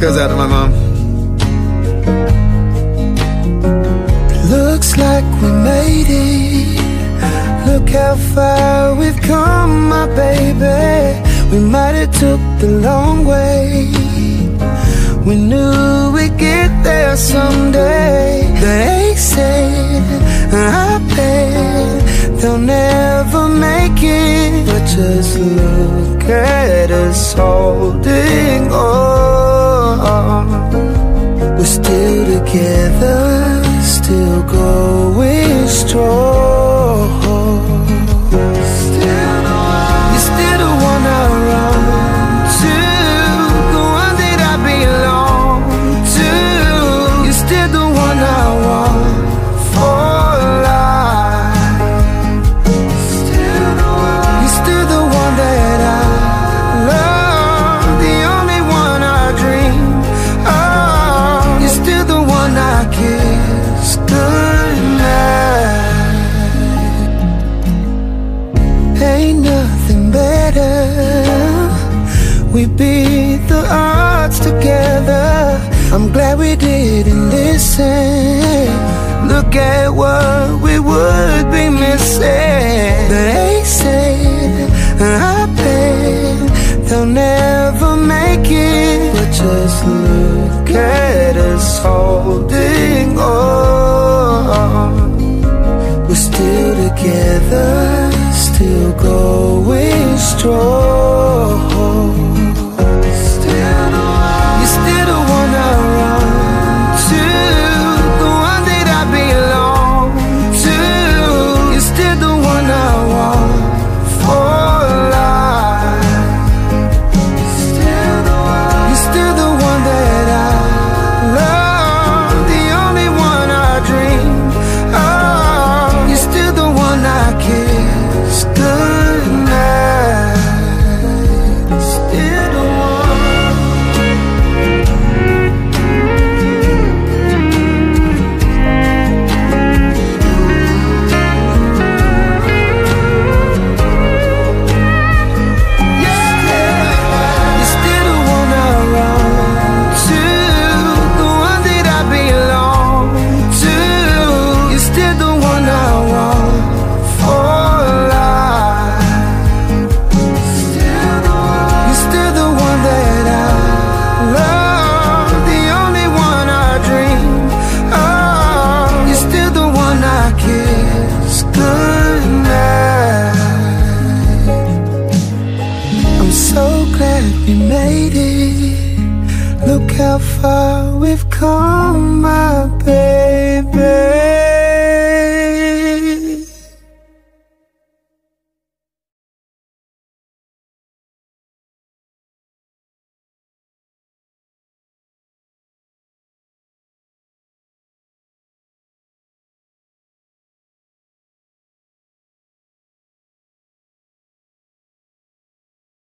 This goes out to my mom. Looks like we made it. Look how far we've come, my baby. We might have took the long way. We knew we'd get there someday. They said, I bet they'll never make it. But just look at us holding on. We're still together, still going strong. We beat the odds together. I'm glad we didn't listen. Look at what we would be missing. They said, I bet they'll never make it. But just look at us holding on. We're still together, still going strong. How far we've come, my baby.